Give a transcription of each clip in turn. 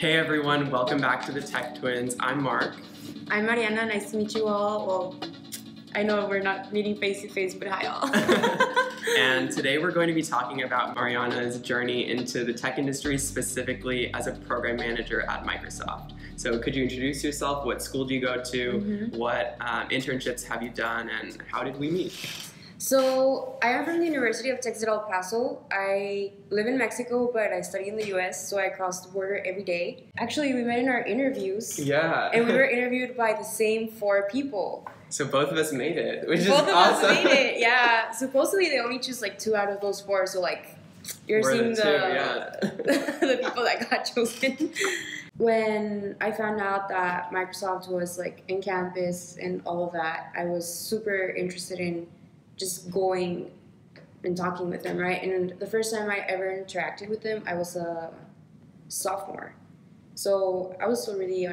Hey everyone, welcome back to the Tech Twins. I'm Mark. I'm Mariana, nice to meet you all. Well, I know we're not meeting face to face, but hi all. And today we're going to be talking about Mariana's journey into the tech industry, specifically as a program manager at Microsoft. So could you introduce yourself? What school do you go to? What internships have you done? And how did we meet? So I am from the University of Texas at El Paso. I live in Mexico, but I study in the US, so I cross the border every day. Actually, we met in our interviews. Yeah. And we were interviewed by the same four people. So both of us made it, which is awesome. Both of us made it, yeah. Supposedly, they only choose like two out of those four, so like you're seeing the people that got chosen. When I found out that Microsoft was like in campus and all of that, I was super interested in just going and talking with them, right? And the first time I ever interacted with them, I was a sophomore. So I was still really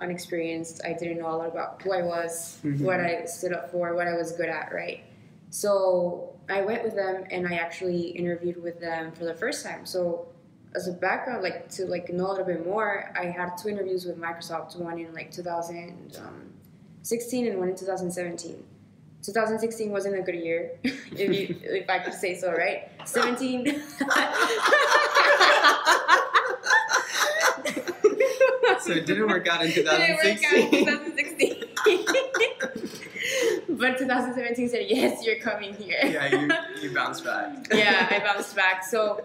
unexperienced. I didn't know a lot about who I was, what I stood up for, what I was good at, right? So I went with them and I actually interviewed with them for the first time. So as a background, like to like know a little bit more, I had two interviews with Microsoft, one in like 2016 and one in 2017. 2016 wasn't a good year, if I could say so, right? 17. So it didn't work out in 2016. Didn't work out in 2016. But 2017 said, yes, you're coming here. Yeah, you bounced back. Yeah, I bounced back. So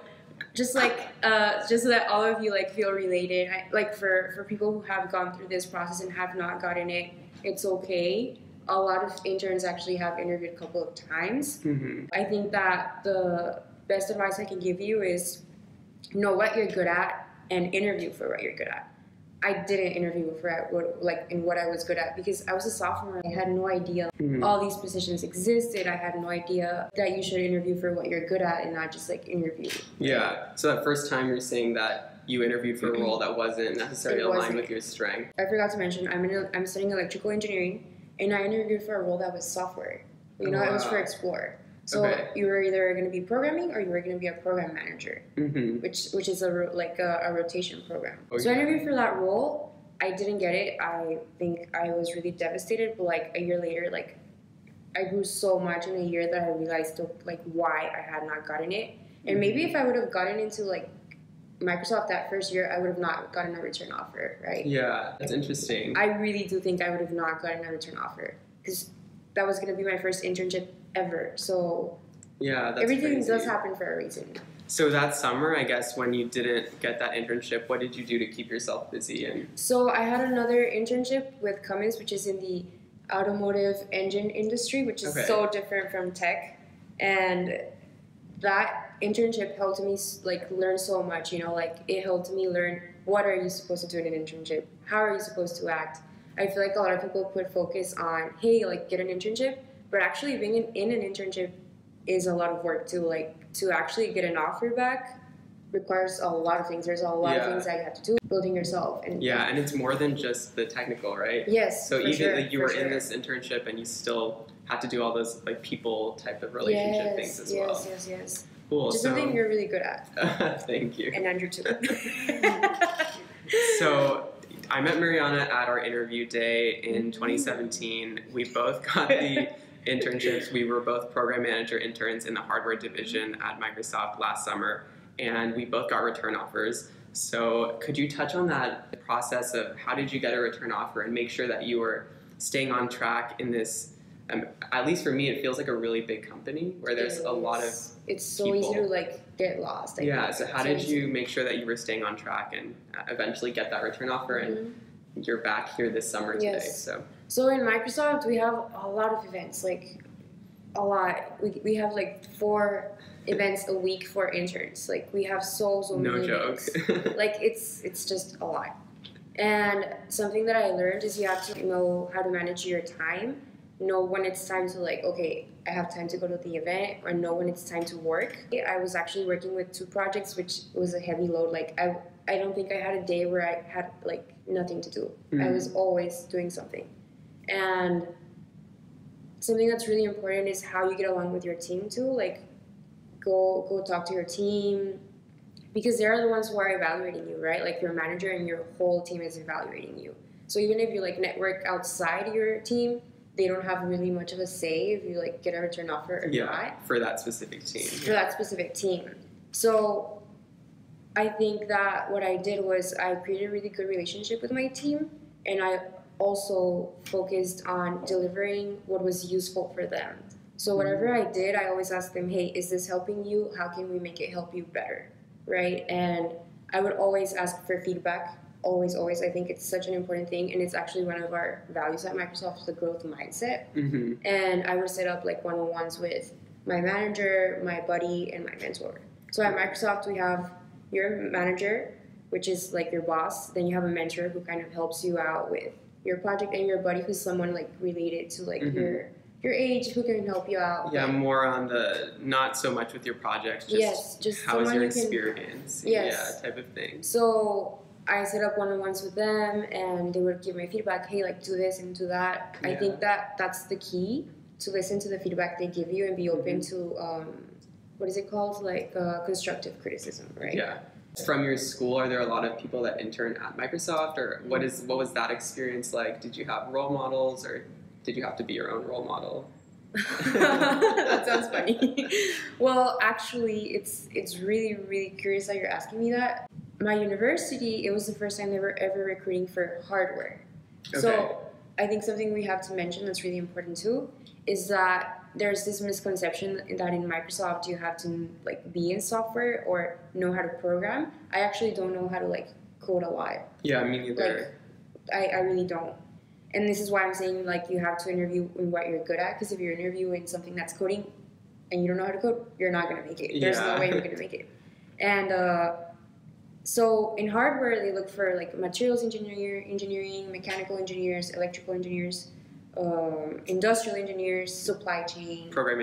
just like, just so that all of you like feel related, for people who have gone through this process and have not gotten it, it's okay. A lot of interns actually have interviewed a couple of times. I think that the best advice I can give you is know what you're good at and interview for what you're good at. I didn't interview for what I was good at because I was a sophomore. I had no idea all these positions existed. I had no idea that you should interview for what you're good at and not just like interview. Yeah, so that first time you're saying that you interviewed for a role that wasn't necessarily aligned with your strength. I forgot to mention, I'm studying electrical engineering. And I interviewed for a role that was software. You know, it was for Explore. So you were either going to be programming or you were going to be a program manager, which is a rotation program. So I interviewed for that role. I didn't get it. I think I was really devastated. But like a year later, like I grew so much in a year that I realized like why I had not gotten it. And maybe if I would have gotten into like Microsoft that first year, I would have not gotten a return offer, right? Yeah, that's interesting. I really do think I would have not gotten a return offer because that was going to be my first internship ever. So yeah, that's everything crazy. Does happen for a reason. So that summer, I guess, when you didn't get that internship, what did you do to keep yourself busy? So I had another internship with Cummins, which is in the automotive engine industry, which is so different from tech. And that internship helped me like learn so much, you know, like it helped me learn what are you supposed to do in an internship? How are you supposed to act? I feel like a lot of people put focus on, hey, like get an internship, but actually being in an internship is a lot of work too. Like to actually get an offer back requires a lot of things. There's a lot of things that you have to do, building yourself. And yeah, and it's more than just the technical, right? Yes, so even like you were in this internship and you still had to do all those like people type of relationship things as well. Yes. Cool. Which is something you're really good at. Thank you. And Andrew too. So I met Mariana at our interview day in 2017. We both got the internships. We were both program manager interns in the hardware division at Microsoft last summer, and we both got return offers. So could you touch on that process of how did you get a return offer and make sure that you were staying on track in this? At least for me, it feels like a really big company where there's a lot of It's so people. Easy to like get lost. Yeah, so how did you make sure that you were staying on track and eventually get that return offer and you're back here this summer today? So in Microsoft, we have a lot of events, like a lot. We have like 4 events a week for interns. Like we have so many events. No joke. Like it's just a lot. And something that I learned is you have to know how to manage your time. Know when it's time to like, okay, I have time to go to the event, or know when it's time to work. I was actually working with 2 projects, which was a heavy load. Like I don't think I had a day where I had like nothing to do. I was always doing something. And something that's really important is how you get along with your team too. Like go talk to your team, because they're the ones who are evaluating you, right? Like your manager and your whole team is evaluating you. So even if you like network outside your team, they don't have really much of a say if you like get a return offer or not. For that specific team. For that specific team. So I think that what I did was I created a really good relationship with my team, and I also focused on delivering what was useful for them. So whatever I did, I always asked them, hey, is this helping you? How can we make it help you better? Right? And I would always ask for feedback. Always, always. I think it's such an important thing, and it's actually one of our values at Microsoft, the growth mindset. And I would set up like one-on-ones with my manager, my buddy, and my mentor. So at Microsoft, we have your manager, which is like your boss. Then you have a mentor who kind of helps you out with your project, and your buddy who's someone like related to like your age who can help you out. Yeah, more on the not so much with your projects, just, just how is your experience, type of thing. So I set up one-on-ones with them, and they would give me feedback, hey, like, do this and do that. I think that that's the key, to listen to the feedback they give you and be open to, what is it called, like, constructive criticism, right? Yeah. From your school, are there a lot of people that intern at Microsoft, or what was that experience like? Did you have role models, or did you have to be your own role model? That sounds funny. Well, actually, it's really, really curious that you're asking me that. My university, it was the first time they were ever recruiting for hardware. So I think something we have to mention that's really important too is that there's this misconception that in Microsoft you have to like be in software or know how to program. I actually don't know how to like code a lot. Yeah, me neither. Like, I really don't. And this is why I'm saying like you have to interview in what you're good at, because if you're interviewing something that's coding and you don't know how to code, you're not going to make it. There's no way you're going to make it. And so in hardware, they look for like materials engineering, mechanical engineers, electrical engineers, industrial engineers, supply chain, program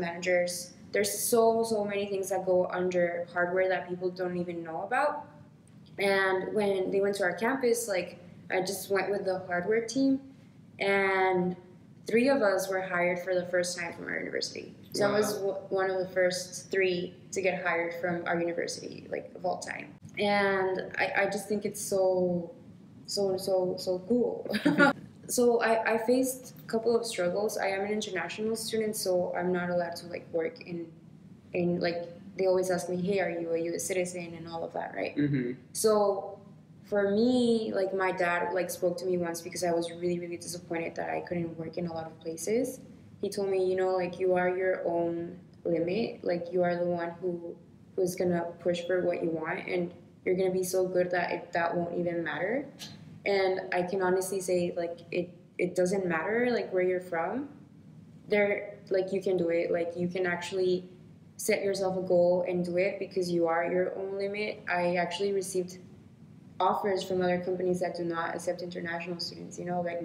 managers. There's so many things that go under hardware that people don't even know about. And when they went to our campus, like I just went with the hardware team, and 3 of us were hired for the first time from our university. So I was one of the first 3 to get hired from our university, like of all time. And I just think it's so cool. So I faced a couple of struggles. I am an international student, so I'm not allowed to like work in like, they always ask me, hey, are you a US citizen and all of that, right? So for me, like my dad like spoke to me once because I was really, really disappointed that I couldn't work in a lot of places. He told me, you know, like you are your own limit. Like you are the one who's gonna push for what you want, and you're gonna be so good that that won't even matter. And I can honestly say, like it doesn't matter like where you're from. There, like you can do it. Like you can actually set yourself a goal and do it because you are your own limit. I actually received offers from other companies that do not accept international students. You know, like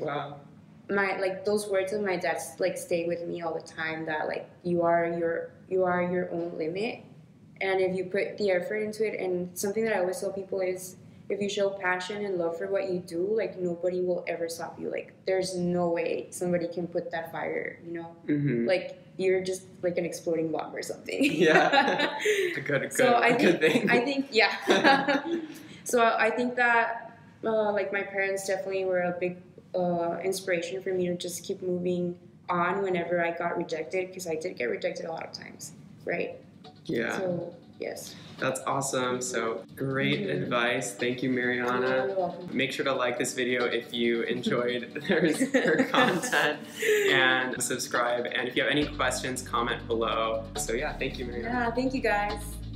my like those words of my dad's like stay with me all the time, that like you are your own limit, and if you put the effort into it. And something that I always tell people is if you show passion and love for what you do, like nobody will ever stop you. Like there's no way somebody can put that fire, you know, like you're just like an exploding bomb or something. Yeah. I think So I think that like my parents definitely were a big inspiration for me to just keep moving on whenever I got rejected, because I did get rejected a lot of times, right? Yeah. So, yes. That's awesome. So great advice. Thank you, Mariana. You're welcome. Make sure to like this video if you enjoyed her content, and subscribe. And if you have any questions, comment below. So yeah, thank you, Mariana. Yeah, thank you guys.